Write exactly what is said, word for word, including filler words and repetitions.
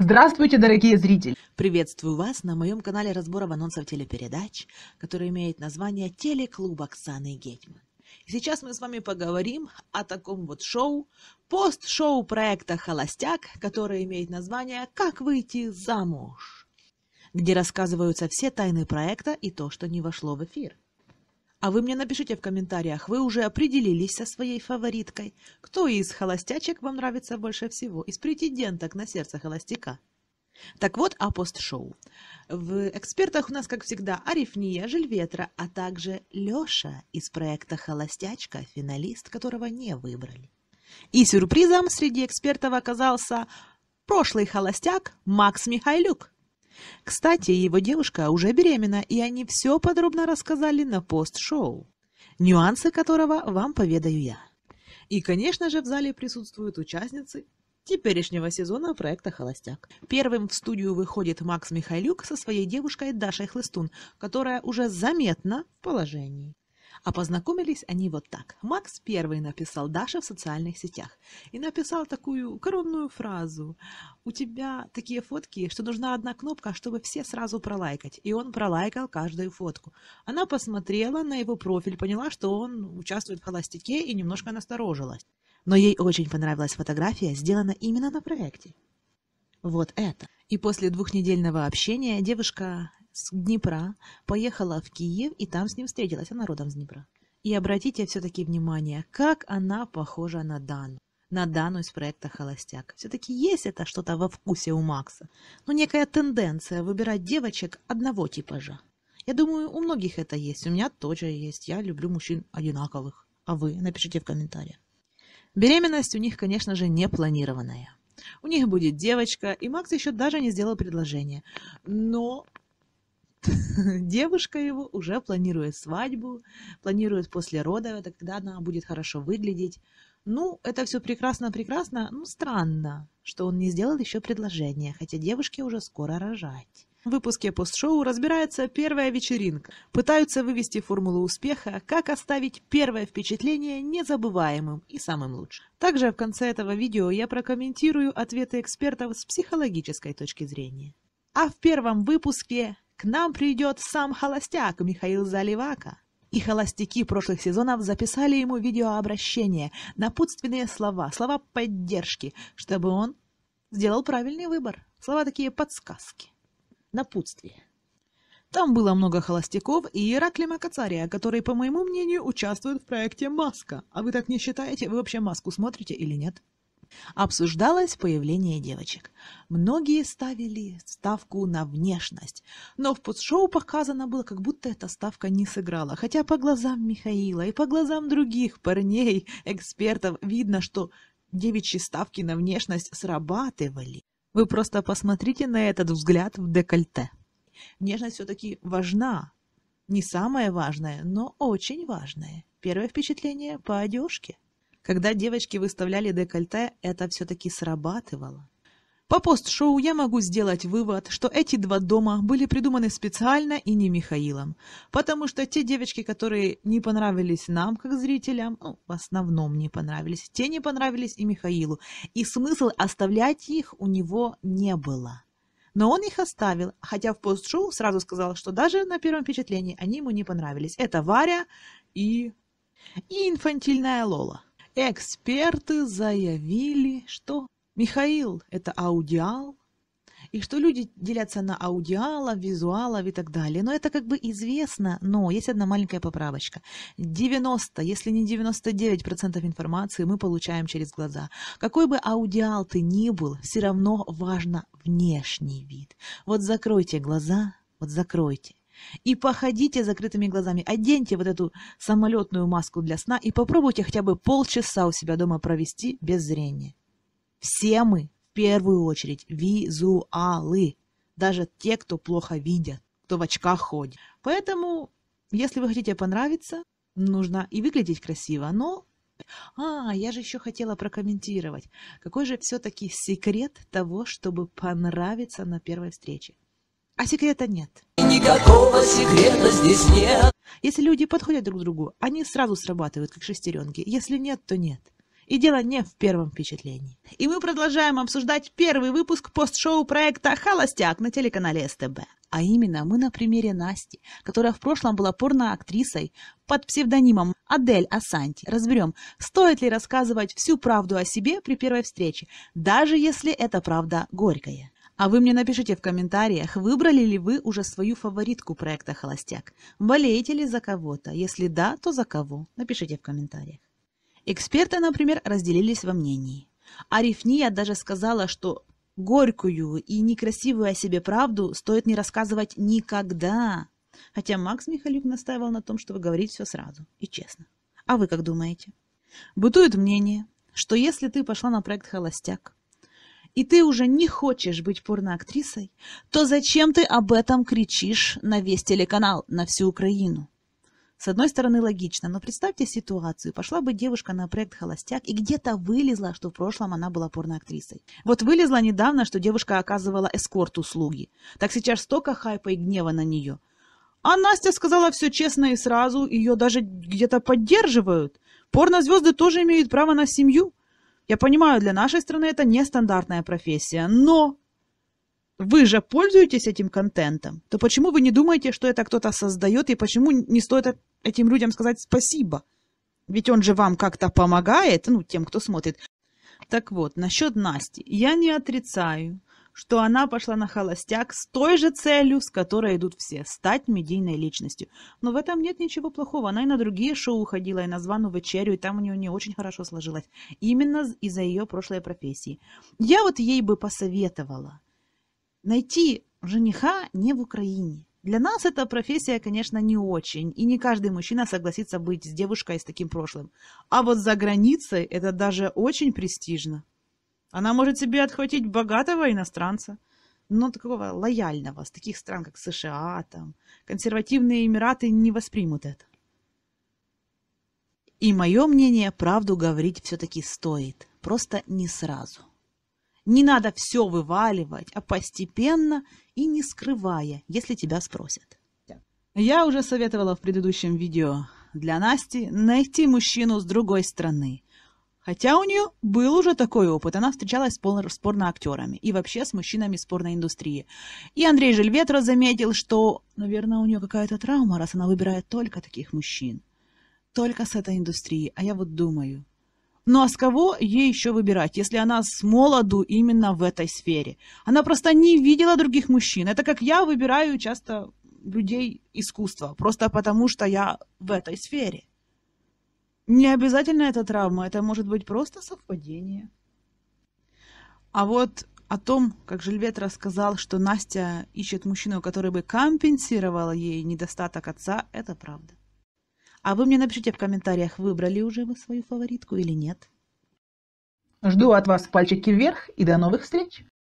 Здравствуйте, дорогие зрители! Приветствую вас на моем канале разборов анонсов телепередач, который имеет название «Телеклуб Оксаны Гетьман». И сейчас мы с вами поговорим о таком вот шоу, пост-шоу проекта «Холостяк», который имеет название «Как выйти замуж», где рассказываются все тайны проекта и то, что не вошло в эфир. А вы мне напишите в комментариях, вы уже определились со своей фавориткой? Кто из холостячек вам нравится больше всего? Из претенденток на сердце холостяка? Так вот о постшоу. В экспертах у нас, как всегда, Арифния, Жильветра, а также Леша из проекта «Холостячка», финалист которого не выбрали. И сюрпризом среди экспертов оказался прошлый холостяк Макс Михайлюк. Кстати, его девушка уже беременна, и они все подробно рассказали на пост-шоу, нюансы которого вам поведаю я. И, конечно же, в зале присутствуют участницы теперешнего сезона проекта «Холостяк». Первым в студию выходит Макс Михайлюк со своей девушкой Дашей Хлыстун, которая уже заметно в положении. А познакомились они вот так. Макс первый написал Даше в социальных сетях и написал такую коронную фразу: «У тебя такие фотки, что нужна одна кнопка, чтобы все сразу пролайкать». И он пролайкал каждую фотку. Она посмотрела на его профиль, поняла, что он участвует в «Холостяке», и немножко насторожилась. Но ей очень понравилась фотография, сделанная именно на проекте. Вот это. И после двухнедельного общения девушка с Днепра поехала в Киев, и там с ним встретилась. Она родом с Днепра. И обратите все-таки внимание, как она похожа на Дану. На Дану из проекта «Холостяк». Все-таки есть это что-то во вкусе у Макса. Но некая тенденция выбирать девочек одного типажа. Я думаю, у многих это есть. У меня тоже есть. Я люблю мужчин одинаковых. А вы? Напишите в комментариях. Беременность у них, конечно же, не планированная. У них будет девочка, и Макс еще даже не сделал предложение. Но девушка его уже планирует свадьбу, планирует после родов, это когда она будет хорошо выглядеть. Ну, это все прекрасно-прекрасно, ну, странно, что он не сделал еще предложение, хотя девушке уже скоро рожать. В выпуске постшоу разбирается первая вечеринка. Пытаются вывести формулу успеха, как оставить первое впечатление незабываемым и самым лучшим. Также в конце этого видео я прокомментирую ответы экспертов с психологической точки зрения. А в первом выпуске к нам придет сам холостяк Михаил Заливака. И холостяки прошлых сезонов записали ему видеообращение, напутственные слова, слова поддержки, чтобы он сделал правильный выбор. Слова такие подсказки, напутствие. Там было много холостяков и Иераклима Кацария, который, по моему мнению, участвует в проекте «Маска». А вы так не считаете? Вы вообще «Маску» смотрите или нет? Обсуждалось появление девочек. Многие ставили ставку на внешность, но в постшоу показано было, как будто эта ставка не сыграла. Хотя по глазам Михаила и по глазам других парней, экспертов, видно, что девичьи ставки на внешность срабатывали. Вы просто посмотрите на этот взгляд в декольте. Внешность все-таки важна. Не самое важное, но очень важное. Первое впечатление по одежке. Когда девочки выставляли декольте, это все-таки срабатывало. По постшоу я могу сделать вывод, что эти два дома были придуманы специально и не Михаилом. Потому что те девочки, которые не понравились нам, как зрителям, ну, в основном не понравились, те не понравились и Михаилу. И смысл оставлять их у него не было. Но он их оставил, хотя в постшоу сразу сказал, что даже на первом впечатлении они ему не понравились. Это Варя и, и инфантильная Лола. Эксперты заявили, что Михаил – это аудиал, и что люди делятся на аудиалов, визуалов и так далее. Но это как бы известно, но есть одна маленькая поправочка. девяносто, если не девяносто девять процентов информации мы получаем через глаза. Какой бы аудиал ты ни был, все равно важно внешний вид. Вот закройте глаза, вот закройте. И походите закрытыми глазами, оденьте вот эту самолетную маску для сна и попробуйте хотя бы полчаса у себя дома провести без зрения. Все мы, в первую очередь, визуалы, даже те, кто плохо видят, кто в очках ходит. Поэтому, если вы хотите понравиться, нужно и выглядеть красиво, но... А, я же еще хотела прокомментировать, какой же все-таки секрет того, чтобы понравиться на первой встрече. А секрета нет. Никакого секрета здесь нет. Если люди подходят друг к другу, они сразу срабатывают, как шестеренки. Если нет, то нет. И дело не в первом впечатлении. И мы продолжаем обсуждать первый выпуск пост-шоу проекта «Холостяк» на телеканале СТБ. А именно мы на примере Насти, которая в прошлом была порно-актрисой под псевдонимом Адель Асанти, разберем, стоит ли рассказывать всю правду о себе при первой встрече, даже если эта правда горькая. А вы мне напишите в комментариях, выбрали ли вы уже свою фаворитку проекта «Холостяк». Болеете ли за кого-то? Если да, то за кого? Напишите в комментариях. Эксперты, например, разделились во мнении. Арифния даже сказала, что горькую и некрасивую о себе правду стоит не рассказывать никогда. Хотя Макс Михайлюк настаивал на том, чтобы говорить все сразу и честно. А вы как думаете? Бытует мнение, что если ты пошла на проект «Холостяк», и ты уже не хочешь быть порноактрисой, то зачем ты об этом кричишь на весь телеканал, на всю Украину? С одной стороны, логично, но представьте ситуацию. Пошла бы девушка на проект «Холостяк» и где-то вылезла, что в прошлом она была порноактрисой. Вот вылезла недавно, что девушка оказывала эскорт-услуги. Так сейчас столько хайпа и гнева на нее. А Настя сказала все честно и сразу, ее даже где-то поддерживают. Порнозвезды тоже имеют право на семью. Я понимаю, для нашей страны это нестандартная профессия, но вы же пользуетесь этим контентом, то почему вы не думаете, что это кто-то создает, и почему не стоит этим людям сказать спасибо? Ведь он же вам как-то помогает, ну, тем, кто смотрит. Так вот, насчет Насти. Я не отрицаю, что она пошла на «Холостяк» с той же целью, с которой идут все – стать медийной личностью. Но в этом нет ничего плохого. Она и на другие шоу уходила, и на «Званую вечерю», и там у нее не очень хорошо сложилось. Именно из-за ее прошлой профессии. Я вот ей бы посоветовала найти жениха не в Украине. Для нас эта профессия, конечно, не очень, и не каждый мужчина согласится быть с девушкой с таким прошлым. А вот за границей это даже очень престижно. Она может себе отхватить богатого иностранца, но такого лояльного, с таких стран, как США, там, консервативные Эмираты не воспримут это. И мое мнение, правду говорить все-таки стоит, просто не сразу. Не надо все вываливать, а постепенно и не скрывая, если тебя спросят. Я уже советовала в предыдущем видео для Насти найти мужчину с другой страны. Хотя у нее был уже такой опыт. Она встречалась с порноактерами и вообще с мужчинами из порноиндустрии. И Андрей Жильветро заметил, что, наверное, у нее какая-то травма, раз она выбирает только таких мужчин. Только с этой индустрии. А я вот думаю, ну а с кого ей еще выбирать, если она с молоду именно в этой сфере? Она просто не видела других мужчин. Это как я выбираю часто людей искусства, просто потому что я в этой сфере. Не обязательно это травма, это может быть просто совпадение. А вот о том, как Жильветра сказал, что Настя ищет мужчину, который бы компенсировал ей недостаток отца, это правда. А вы мне напишите в комментариях, выбрали уже вы свою фаворитку или нет. Жду от вас пальчики вверх и до новых встреч!